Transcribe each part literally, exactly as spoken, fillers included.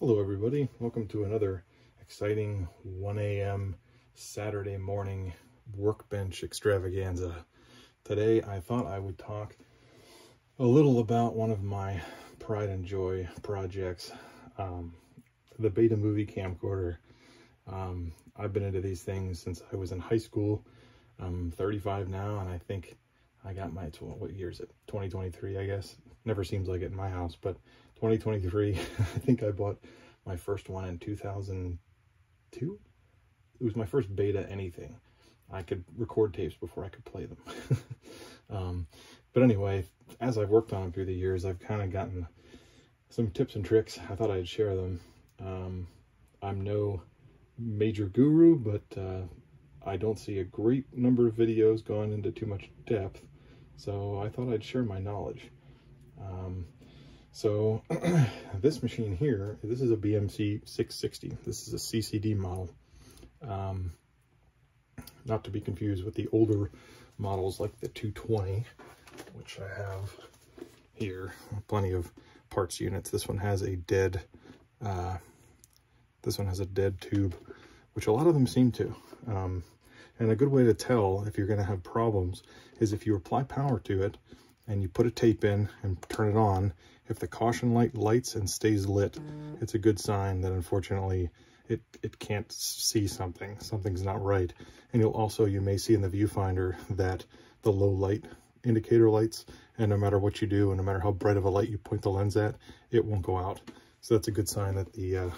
Hello everybody, welcome to another exciting one A M Saturday morning workbench extravaganza. Today I thought I would talk a little about one of my pride and joy projects, um, the Betamovie camcorder. Um, I've been into these things since I was in high school. I'm thirty-five now and I think I got my, what year is it? twenty twenty-three, I guess. Never seems like it in my house, but twenty twenty-three, I think I bought my first one in two thousand two. It was my first beta anything. I could record tapes before I could play them. um, but anyway, as I've worked on them through the years, I've kind of gotten some tips and tricks. I thought I'd share them. Um, I'm no major guru, but uh, I don't see a great number of videos going into too much depth. So I thought I'd share my knowledge. Um, So this machine here, this is a B M C six sixty. This is a C C D model. Um, not to be confused with the older models like the two twenty, which I have here. Plenty of parts units. This one has a dead, uh, this one has a dead tube, which a lot of them seem to. Um, and a good way to tell if you're gonna have problems is if you apply power to it and you put a tape in and turn it on, if the caution light lights and stays lit, it's a good sign that unfortunately it, it can't see something. Something's not right. And you'll also, you may see in the viewfinder that the low light indicator lights, and no matter what you do and no matter how bright of a light you point the lens at, it won't go out. So that's a good sign that the uh,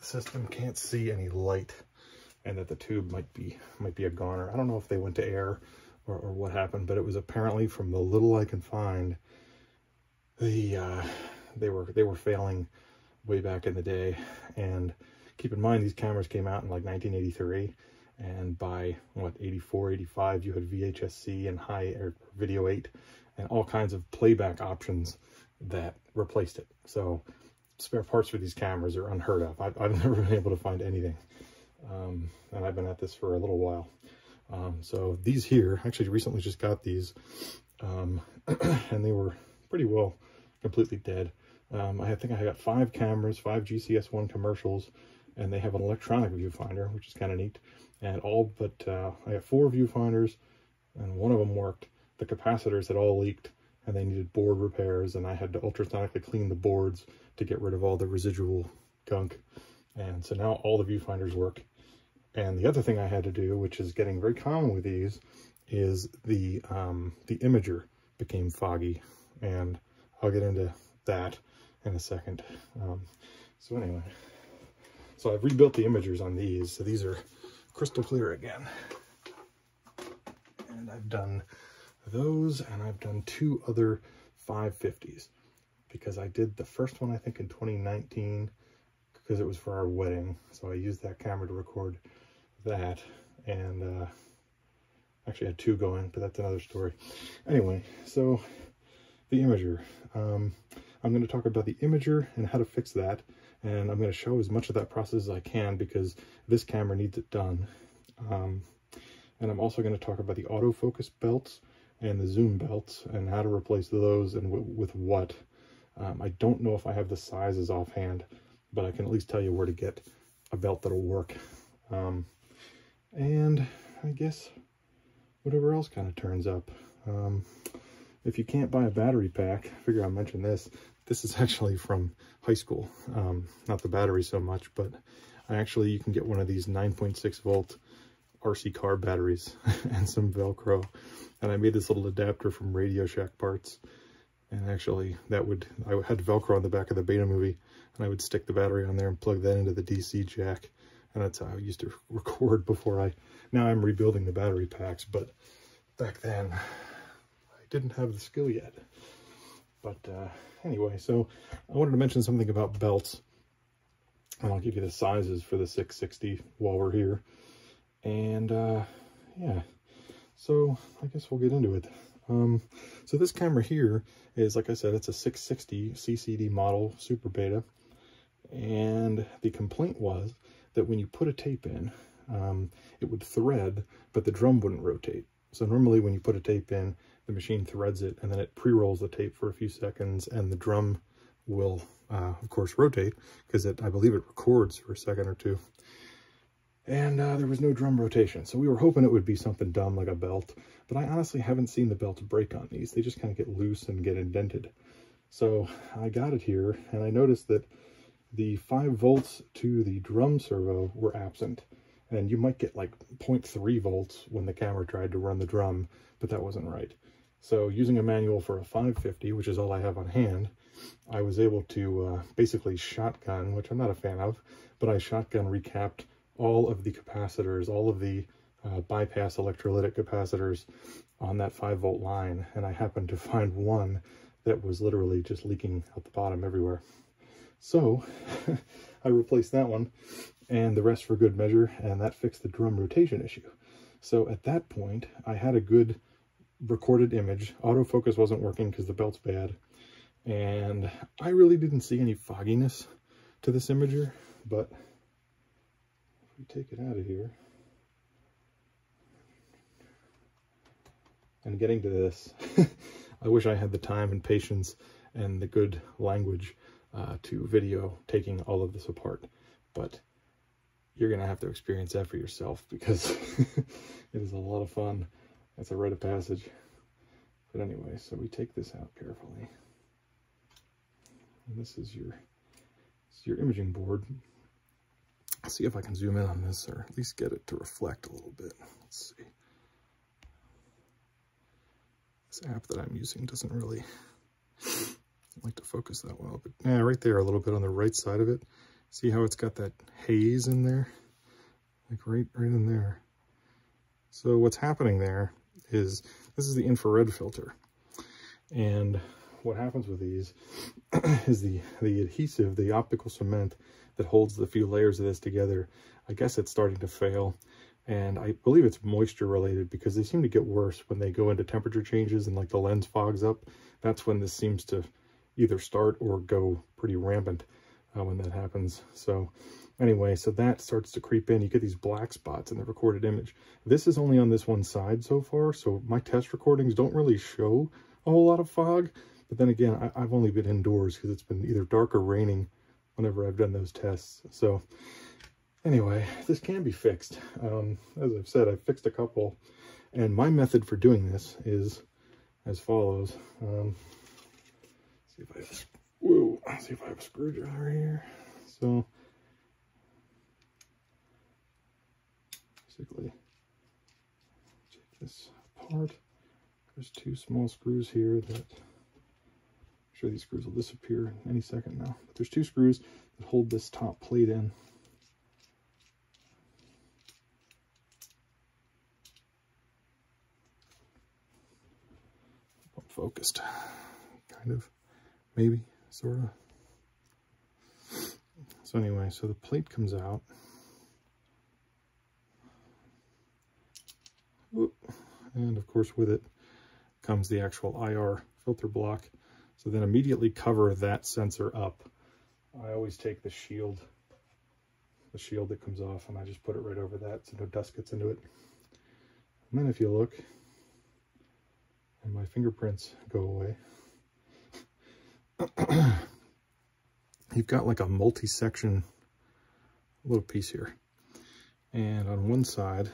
system can't see any light and that the tube might be, might be a goner. I don't know if they went to air or, or what happened, but it was apparently, from the little I can find, The, uh, they were they were failing way back in the day. And keep in mind, these cameras came out in like nineteen eighty-three, and by what, eighty-four, eighty-five, you had V H S C and high or Video eight and all kinds of playback options that replaced it. So spare parts for these cameras are unheard of. I've, I've never been able to find anything, um, and I've been at this for a little while. Um, so these here, actually recently just got these, um, and they were pretty well completely dead. Um, I think I got five cameras, five G C S one commercials, and they have an electronic viewfinder, which is kind of neat. And all but, uh, I got four viewfinders, and one of them worked. The capacitors had all leaked, and they needed board repairs, and I had to ultrasonically clean the boards to get rid of all the residual gunk. And so now all the viewfinders work. And the other thing I had to do, which is getting very common with these, is the, um, the imager became foggy. And I'll get into that in a second. Um, so anyway, so I've rebuilt the imagers on these. So these are crystal clear again. And I've done those, and I've done two other five fifties, because I did the first one, I think, in twenty nineteen, because it was for our wedding. So I used that camera to record that, and uh, actually had two going, but that's another story. Anyway, so the imager. Um, I'm going to talk about the imager and how to fix that, and I'm going to show as much of that process as I can because this camera needs it done. Um, and I'm also going to talk about the autofocus belts and the zoom belts and how to replace those and with what. Um, I don't know if I have the sizes offhand, but I can at least tell you where to get a belt that'll work. Um, and I guess whatever else kind of turns up. Um, If you can't buy a battery pack, I figure I'll mention this. This is actually from high school. Um, not the battery so much, but I actually, you can get one of these nine point six volt R C car batteries and some Velcro. And I made this little adapter from Radio Shack parts. And actually, that would, I had Velcro on the back of the Betamovie, and I would stick the battery on there and plug that into the D C jack. And that's how I used to record before I, now I'm rebuilding the battery packs, but back then, didn't have the skill yet. But uh, anyway, so I wanted to mention something about belts, and I'll give you the sizes for the six sixty while we're here. And uh, yeah, so I guess we'll get into it. Um, so this camera here is, like I said, it's a six sixty C C D model super beta, and the complaint was that when you put a tape in, um, it would thread, but the drum wouldn't rotate. So normally when you put a tape in, the machine threads it, and then it pre-rolls the tape for a few seconds, and the drum will uh, of course, rotate, because I believe it records for a second or two. And uh, there was no drum rotation, so we were hoping it would be something dumb like a belt, but I honestly haven't seen the belt break on these. They just kind of get loose and get indented. So I got it here, and I noticed that the five volts to the drum servo were absent, and you might get like zero point three volts when the camera tried to run the drum, but that wasn't right. So using a manual for a five fifty, which is all I have on hand, I was able to uh, basically shotgun, which I'm not a fan of, but I shotgun recapped all of the capacitors, all of the uh, bypass electrolytic capacitors on that five volt line, and I happened to find one that was literally just leaking out the bottom everywhere. So I replaced that one, and the rest for good measure, and that fixed the drum rotation issue. So at that point, I had a good recorded image. Autofocus wasn't working because the belt's bad, and I really didn't see any fogginess to this imager, but take it out of here and getting to this I wish I had the time and patience and the good language uh, to video taking all of this apart, but you're gonna have to experience that for yourself, because it is a lot of fun. It's a rite of passage. But anyway, so we take this out carefully, and this is your it's your imaging board. See if I can zoom in on this, or at least get it to reflect a little bit. Let's see. This app that I'm using doesn't really like to focus that well, but yeah, right there a little bit on the right side of it. See how it's got that haze in there? Like right, right in there. So what's happening there is, this is the infrared filter. And what happens with these is the, the adhesive, the optical cement that holds the few layers of this together, I guess it's starting to fail. And I believe it's moisture related, because they seem to get worse when they go into temperature changes and like the lens fogs up. That's when this seems to either start or go pretty rampant uh, when that happens. So anyway, so that starts to creep in. You get these black spots in the recorded image. This is only on this one side so far, so my test recordings don't really show a whole lot of fog. But then again, I, I've only been indoors because it's been either dark or raining whenever I've done those tests. So anyway, this can be fixed. Um, as I've said, I've fixed a couple. And my method for doing this is as follows. Um, see if I have, whoa, see if I have a screwdriver here. So basically, take this apart. There's two small screws here that, sure these screws will disappear any second now, but there's two screws that hold this top plate in. I'm focused, kind of, maybe, sort of. So anyway, so the plate comes out. Whoop. And of course with it comes the actual I R filter block. So then immediately cover that sensor up. I always take the shield, the shield that comes off, and I just put it right over that so no dust gets into it. And then if you look, and my fingerprints go away, you've got like a multi-section little piece here. And on one side,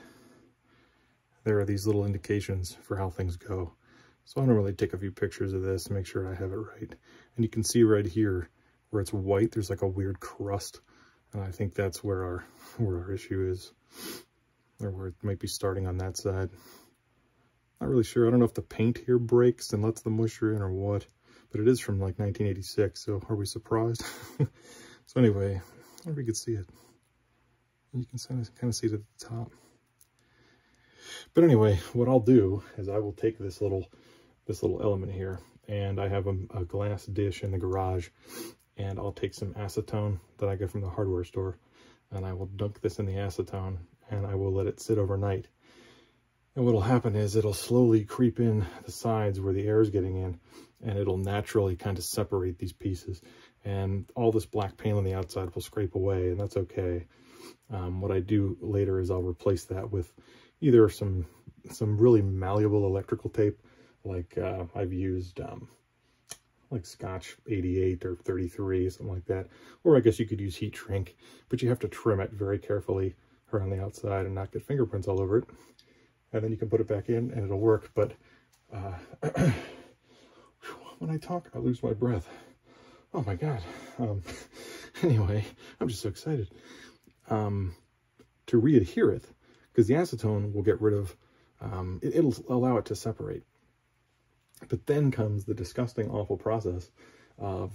there are these little indications for how things go. So I'm gonna really take a few pictures of this and make sure I have it right. And you can see right here where it's white, there's like a weird crust. And I think that's where our, where our issue is, or where it might be starting on that side. Not really sure. I don't know if the paint here breaks and lets the moisture in or what, but it is from like nineteen eighty-six. So are we surprised? So anyway, I wonder if you can see it. You can kind of see it at the top. But anyway, what I'll do is I will take this little this little element here, and I have a, a glass dish in the garage, and I'll take some acetone that I get from the hardware store, and I will dunk this in the acetone, and I will let it sit overnight. And what'll happen is it'll slowly creep in the sides where the air is getting in, and it'll naturally kind of separate these pieces, and all this black paint on the outside will scrape away, and that's okay. Um, what I do later is I'll replace that with either some some really malleable electrical tape, like uh, I've used um, like Scotch eighty-eight or thirty-three, something like that. Or I guess you could use heat shrink, but you have to trim it very carefully around the outside and not get fingerprints all over it. And then you can put it back in and it'll work. But uh, when I talk, I lose my breath. Oh my God. Um, anyway, I'm just so excited. Um, to re-adhere it, because the acetone will get rid of, um, it, it'll allow it to separate. But then comes the disgusting, awful process of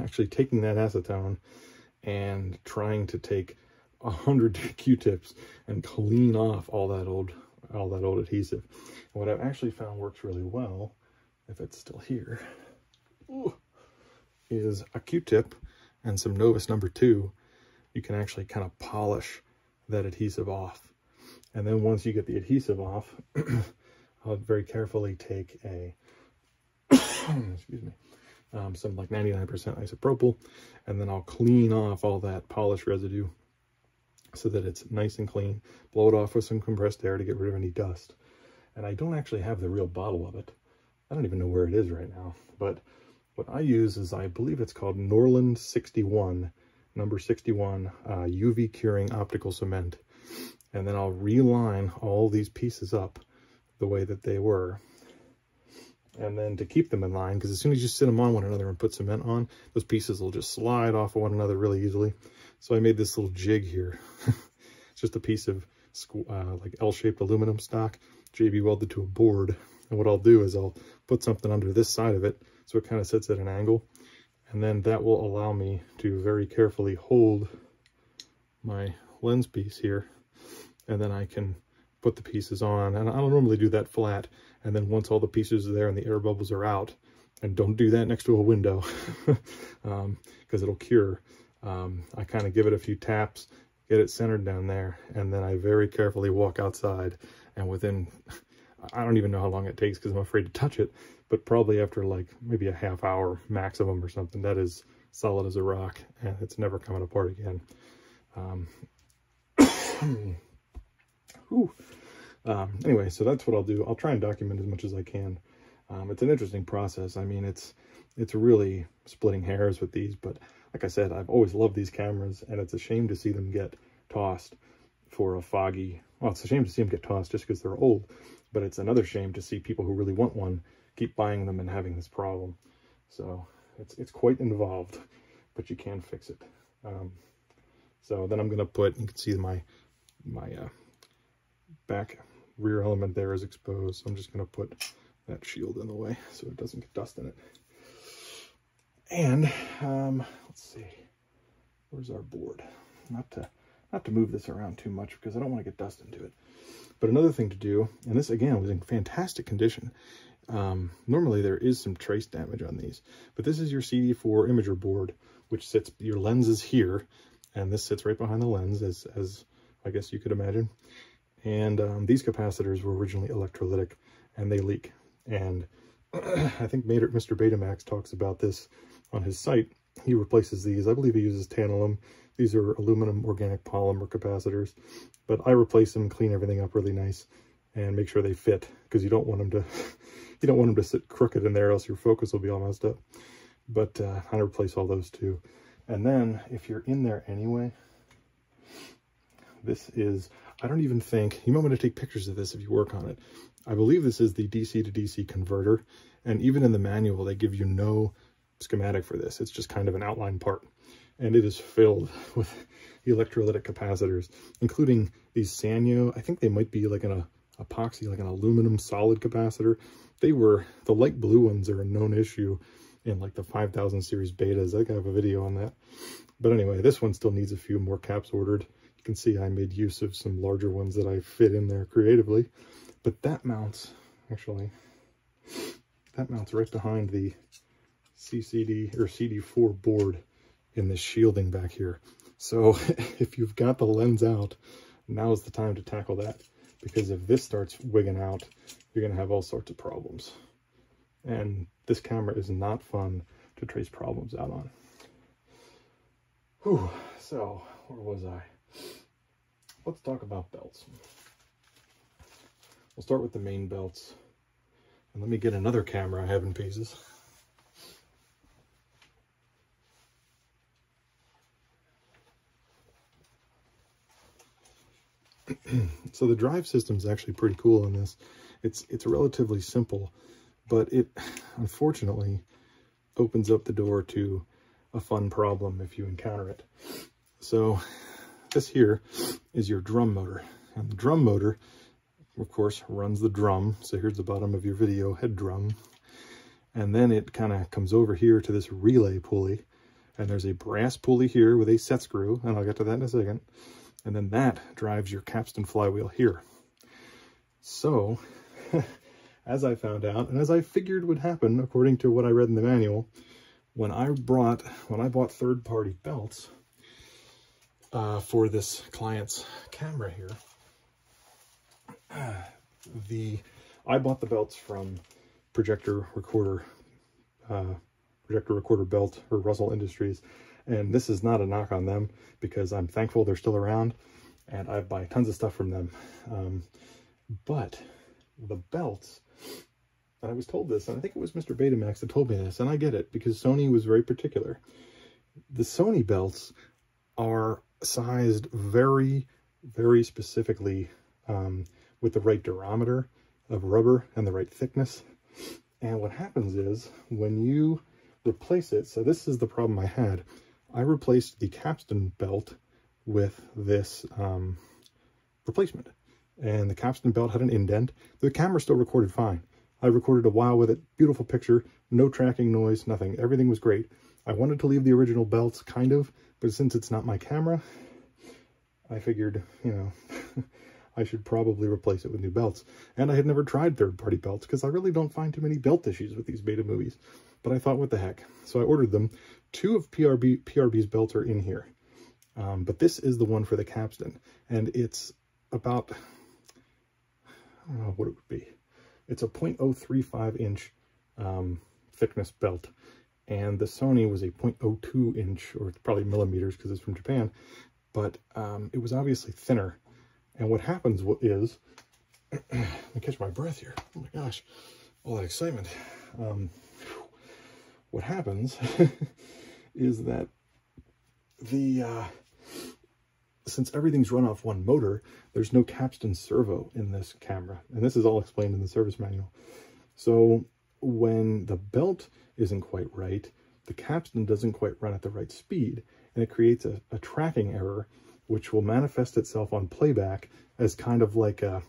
actually taking that acetone and trying to take a hundred Q-tips and clean off all that old, all that old adhesive. And what I've actually found works really well, if it's still here, ooh, is a Q-tip and some Novus number two. You can actually kind of polish that adhesive off. And then once you get the adhesive off, I'll very carefully take a, excuse me, um, some like ninety-nine percent isopropyl, and then I'll clean off all that polish residue so that it's nice and clean, blow it off with some compressed air to get rid of any dust. And I don't actually have the real bottle of it. I don't even know where it is right now, but what I use is, I believe it's called Norland sixty-one, number sixty-one, uh, U V curing optical cement. And then I'll reline all these pieces up the way that they were, and then to keep them in line, because as soon as you sit them on one another and put cement on, those pieces will just slide off of one another really easily. So I made this little jig here. It's just a piece of uh, like L-shaped aluminum stock J B welded to a board, and what I'll do is I'll put something under this side of it so it kind of sits at an angle, and then that will allow me to very carefully hold my lens piece here, and then I can put the pieces on. And I don't normally do that flat, and then once all the pieces are there and the air bubbles are out, and don't do that next to a window, because um, it'll cure. Um, I kind of give it a few taps, get it centered down there, and then I very carefully walk outside, and within, I don't even know how long it takes because I'm afraid to touch it, but probably after like maybe a half hour maximum or something, that is solid as a rock, and it's never coming apart again. Um, Ooh. Um, anyway, so that's what I'll do. I'll try and document as much as I can. Um, it's an interesting process. I mean, it's it's really splitting hairs with these, but like I said, I've always loved these cameras, and it's a shame to see them get tossed for a foggy... Well, it's a shame to see them get tossed just because they're old, but it's another shame to see people who really want one keep buying them and having this problem. So it's, it's quite involved, but you can fix it. Um, so then I'm going to put... You can see my... my uh, back rear element there is exposed, so I'm just going to put that shield in the way so it doesn't get dust in it. And um let's see, where's our board? Not to not to move this around too much because I don't want to get dust into it. But another thing to do, and this again was in fantastic condition, um normally there is some trace damage on these, but this is your C D four imager board, which sits, your lens is here, and this sits right behind the lens, as as I guess you could imagine. And um, these capacitors were originally electrolytic, and they leak. And I think Mister Betamax talks about this on his site. He replaces these. I believe he uses tantalum. These are aluminum organic polymer capacitors. But I replace them, clean everything up really nice, and make sure they fit, because you don't want them to, you don't want them to sit crooked in there, else your focus will be all messed up. But uh, I replace all those too. And then if you're in there anyway, this is, I don't even think, you might want to take pictures of this if you work on it. I believe this is the D C to D C converter, and even in the manual, they give you no schematic for this. It's just kind of an outline part, and it is filled with electrolytic capacitors, including these Sanyo. I think they might be like an epoxy, like an aluminum solid capacitor. They were, the light blue ones are a known issue in like the five thousand series betas. I think I have a video on that. But anyway, this one still needs a few more caps ordered. You can see I made use of some larger ones that I fit in there creatively, but that mounts, actually, that mounts right behind the C C D or C D four board in this shielding back here. So if you've got the lens out, now's the time to tackle that, because if this starts wigging out, you're going to have all sorts of problems. And this camera is not fun to trace problems out on. Whew, so where was I? Let's talk about belts. We'll start with the main belts. And let me get another camera I have in pieces. So the drive system is actually pretty cool in this. It's, it's relatively simple, but it unfortunately opens up the door to a fun problem if you encounter it. So this here is your drum motor, and the drum motor, of course, runs the drum. So here's the bottom of your video head drum. And then it kind of comes over here to this relay pulley. And there's a brass pulley here with a set screw, and I'll get to that in a second. And then that drives your capstan flywheel here. So, as I found out, and as I figured would happen, according to what I read in the manual, when I brought, when I bought third-party belts uh, for this client's camera here, uh, the I bought the belts from Projector-Recorder uh, Projector-Recorder Belt, or Russell Industries, and this is not a knock on them, because I'm thankful they're still around, and I buy tons of stuff from them. Um, but the belts, and I was told this, and I think it was Mister Betamax that told me this, and I get it, because Sony was very particular. The Sony belts are sized very, very specifically um, with the right durometer of rubber and the right thickness. And what happens is, when you replace it, so this is the problem I had. I replaced the capstan belt with this um, replacement, and the capstan belt had an indent. The camera still recorded fine. I recorded a while with it, beautiful picture, no tracking noise, nothing. Everything was great. I wanted to leave the original belts, kind of, but since it's not my camera, I figured, you know, I should probably replace it with new belts. And I had never tried third-party belts, because I really don't find too many belt issues with these Betamovies. But I thought, what the heck? So I ordered them. Two of P R B, P R B's belts are in here. Um, but this is the one for the capstan. And it's about, I don't know what it would be. It's a zero point zero three five inch um, thickness belt. And the Sony was a zero point zero two inch, or it's probably millimeters because it's from Japan. But um, it was obviously thinner. And what happens is, let me catch my breath here. Oh my gosh, all that excitement. Um, what happens is that the, uh, since everything's run off one motor, there's no capstan servo in this camera. And this is all explained in the service manual. So when the belt isn't quite right, the capstan doesn't quite run at the right speed, and it creates a, a tracking error, which will manifest itself on playback as kind of like a,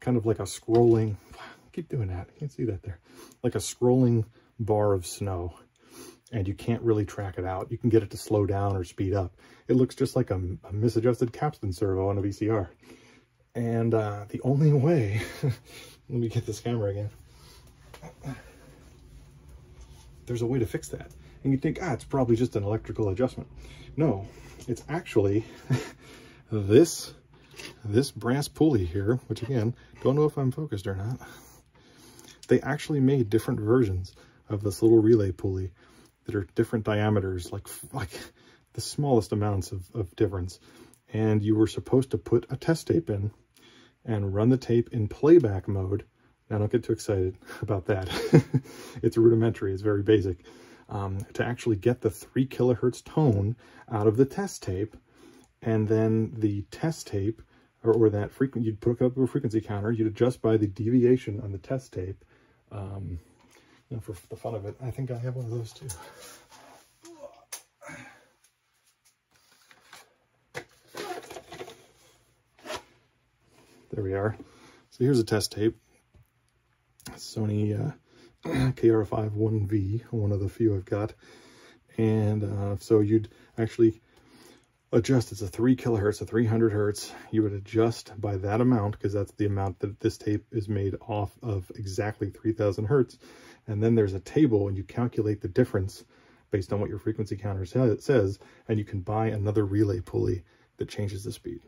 kind of like a scrolling, wow, I keep doing that, I can't see that there, like a scrolling bar of snow, and you can't really track it out. You can get it to slow down or speed up. It looks just like a, a misadjusted capstan servo on a V C R. And uh, the only way, let me get this camera again, there's a way to fix that. And you think, ah, it's probably just an electrical adjustment. No, it's actually this, this brass pulley here, which again, don't know if I'm focused or not. They actually made different versions of this little relay pulley that are different diameters, like, like the smallest amounts of, of difference. And you were supposed to put a test tape in and run the tape in playback mode. Now, don't get too excited about that. It's rudimentary, it's very basic. Um, to actually get the three kilohertz tone out of the test tape, and then the test tape, or, or that frequency, you'd put up a frequency counter, you'd adjust by the deviation on the test tape. Um, you know, for the fun of it, I think I have one of those too. There we are. So here's a test tape. Sony Uh, K R five one V, one of the few I've got. And uh, so you'd actually adjust. It's a three kilohertz, a three hundred hertz. You would adjust by that amount, because that's the amount that this tape is made off of, exactly three thousand hertz. And then there's a table, and you calculate the difference based on what your frequency counter says, and you can buy another relay pulley that changes the speed.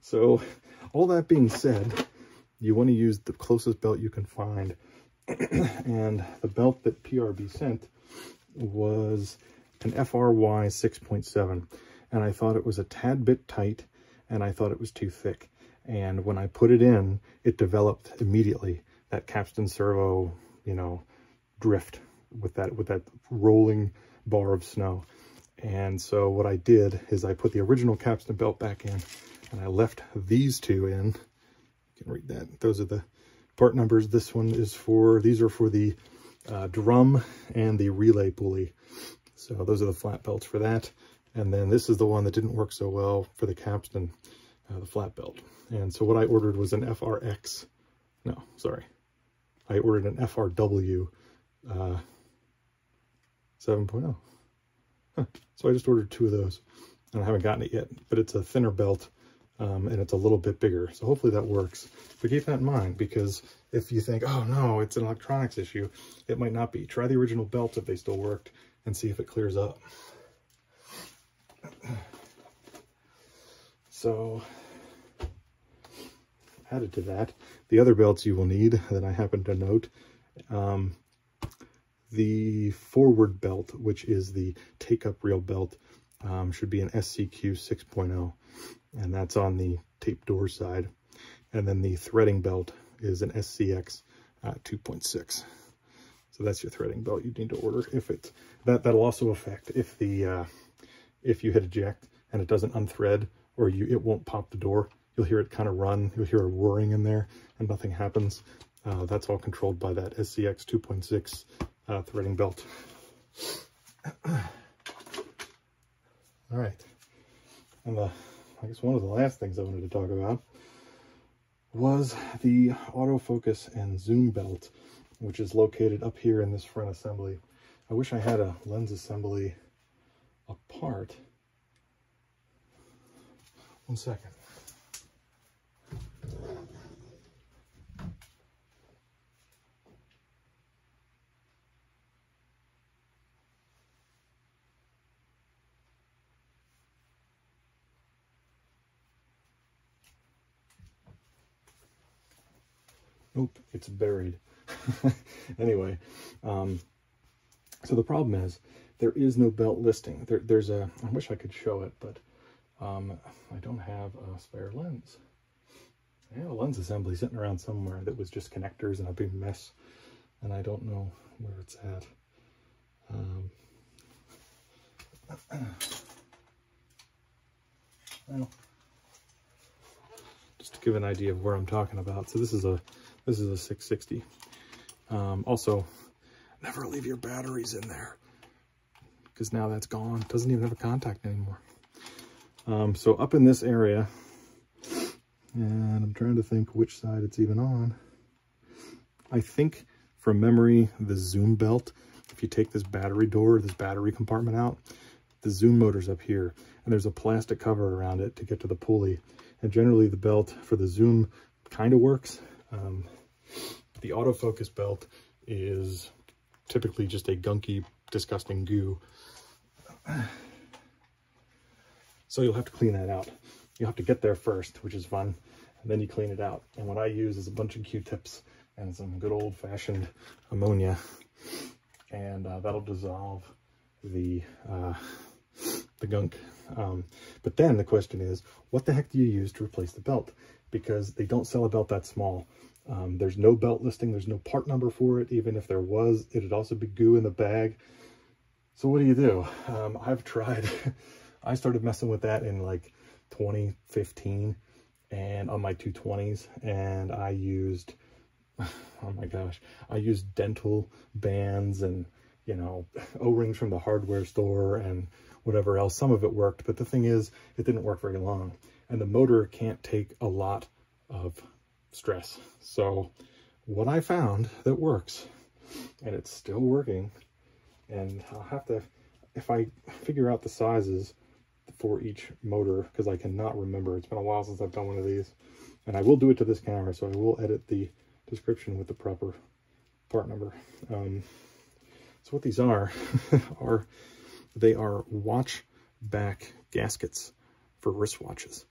So all that being said, you want to use the closest belt you can find. And the belt that P R B sent was an F R Y six point seven, and I thought it was a tad bit tight, and I thought it was too thick. And when I put it in, it developed immediately that capstan servo, you know, drift with that with that rolling bar of snow. And so what I did is I put the original capstan belt back in, and I left these two in. You can read that. Those are the part numbers. This one is for, these are for the uh, drum and the relay pulley. So those are the flat belts for that. And then this is the one that didn't work so well for the capstan, uh, the flat belt. And so what I ordered was an F R X. No, sorry. I ordered an F R W uh, seven point oh. Huh. So I just ordered two of those, and I haven't gotten it yet, but it's a thinner belt, um, and it's a little bit bigger. So hopefully that works. But keep that in mind, because if you think, oh no, it's an electronics issue, it might not be. Try the original belt if they still worked and see if it clears up. So added to that, the other belts you will need that I happen to note, um, the forward belt, which is the take-up reel belt, um, should be an S C Q six point oh, and that's on the tape door side. And then the threading belt is an S C X uh, two point six. So that's your threading belt you need to order. If it's that, that'll also affect if the uh, if you hit eject and it doesn't unthread, or you it won't pop the door. You'll hear it kind of run. You'll hear a whirring in there, and nothing happens. Uh, that's all controlled by that S C X two point six uh, threading belt. All right, and the, I guess one of the last things I wanted to talk about was the autofocus and zoom belt, which is located up here in this front assembly. I wish I had a lens assembly apart. One second. Nope, it's buried. Anyway, um, so the problem is there is no belt listing. There, there's a, I wish I could show it, but um, I don't have a spare lens. I had a lens assembly sitting around somewhere that was just connectors and a big mess, and I don't know where it's at. Um, well, just to give an idea of where I'm talking about. So this is a this is a six sixty. Um, also, never leave your batteries in there, because now that's gone. It doesn't even have a contact anymore. Um, so up in this area, and I'm trying to think which side it's even on. I think from memory, the zoom belt, if you take this battery door, this battery compartment out, the zoom motor's up here, and there's a plastic cover around it to get to the pulley. And generally the belt for the zoom kind of works. Um, the autofocus belt is typically just a gunky, disgusting goo. So you'll have to clean that out. You'll have to get there first, which is fun, and then you clean it out. And what I use is a bunch of Q-tips and some good old-fashioned ammonia, and uh, that'll dissolve the uh, the gunk. Um, but then the question is, what the heck do you use to replace the belt? Because they don't sell a belt that small. Um, there's no belt listing. There's no part number for it. Even if there was, it'd also be goo in the bag. So what do you do? Um, I've tried. I started messing with that in like twenty fifteen and on my two twenties, and I used, oh my gosh, I used dental bands and, you know, O-rings from the hardware store and whatever else. Some of it worked, but the thing is, it didn't work very long, and the motor can't take a lot of stress. So what I found that works, and it's still working, and I'll have to, if I figure out the sizes for each motor, because I cannot remember. It's been a while since I've done one of these, and I will do it to this camera, so I will edit the description with the proper part number. Um, so what these are, are they are watch back gaskets for wristwatches,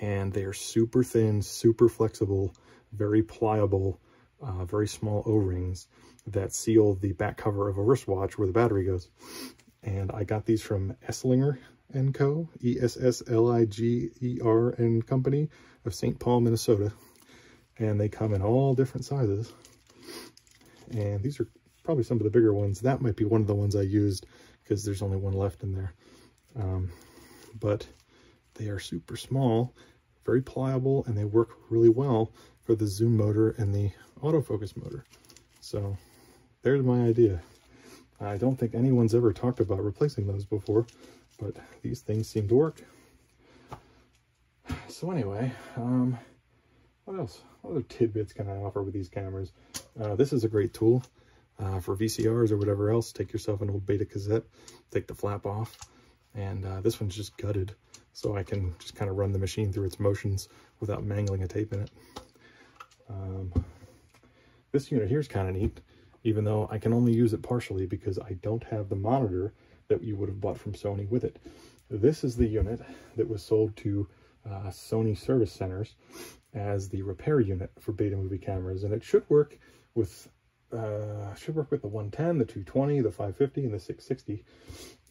and they are super thin, super flexible, very pliable, uh, very small O-rings that seal the back cover of a wristwatch where the battery goes. And I got these from Esslinger and Co, E S S L I G E R and Company of Saint Paul, Minnesota, and they come in all different sizes. And these are probably some of the bigger ones. That might be one of the ones I used, because there's only one left in there. Um, but they are super small, very pliable, and they work really well for the zoom motor and the autofocus motor. So there's my idea. I don't think anyone's ever talked about replacing those before, but these things seem to work. So anyway, um, what else? What other tidbits can I offer with these cameras? Uh, this is a great tool uh, for V C Rs or whatever else. Take yourself an old beta cassette, take the flap off, and uh, this one's just gutted, so I can just kind of run the machine through its motions without mangling a tape in it. Um, this unit here is kind of neat, even though I can only use it partially because I don't have the monitor that you would have bought from Sony with it. This is the unit that was sold to uh, Sony service centers as the repair unit for Betamovie cameras, and it should work with uh, should work with the one ten, the two twenty, the five fifty, and the six sixty.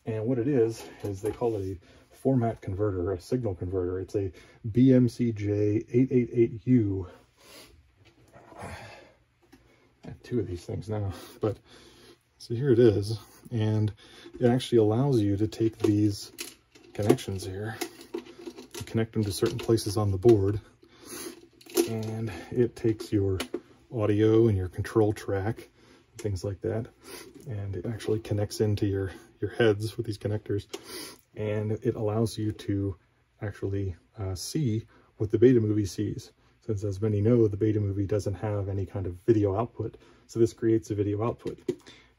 And what it is, is they call it a format converter, a signal converter. It's a B M C J eight eight eight U. I have two of these things now, but so here it is. And it actually allows you to take these connections here, connect them to certain places on the board, and it takes your audio and your control track, things like that, and it actually connects into your your heads with these connectors, and it allows you to actually uh, see what the Betamovie sees, since, as many know, the Betamovie doesn't have any kind of video output, so this creates a video output.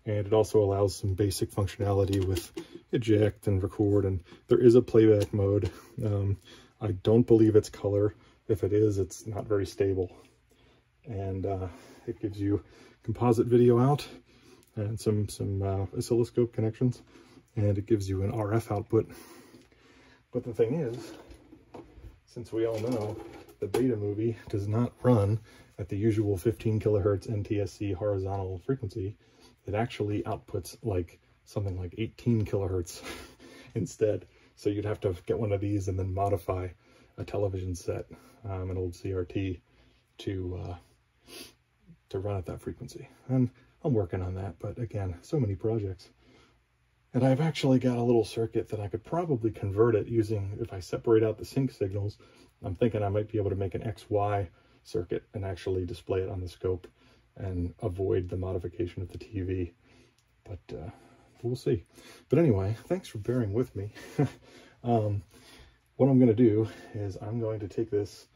And it also allows some basic functionality with eject and record, and there is a playback mode. um, I don't believe it's color. If it is, it's not very stable. And uh, it gives you composite video out and some some uh, oscilloscope connections, and it gives you an R F output. But the thing is, since we all know the Betamovie does not run at the usual fifteen kilohertz N T S C horizontal frequency, it actually outputs like something like eighteen kilohertz instead. So you'd have to get one of these and then modify a television set, um, an old C R T, to uh, to run at that frequency. And I'm working on that, but again, so many projects. And I've actually got a little circuit that I could probably convert it using, if I separate out the sync signals, I'm thinking I might be able to make an X Y circuit and actually display it on the scope and avoid the modification of the T V. But uh, we'll see. But anyway, thanks for bearing with me. um, what I'm gonna do is I'm going to take this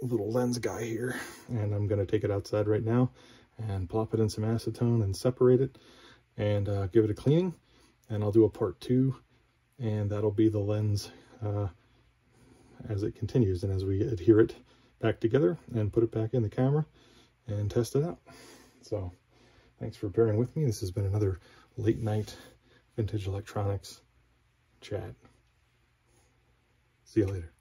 little lens guy here, and I'm going to take it outside right now and plop it in some acetone and separate it and uh, give it a cleaning, and I'll do a part two, and that'll be the lens uh, as it continues and as we adhere it back together and put it back in the camera and test it out. So thanks for bearing with me. This has been another late night vintage electronics chat. See you later.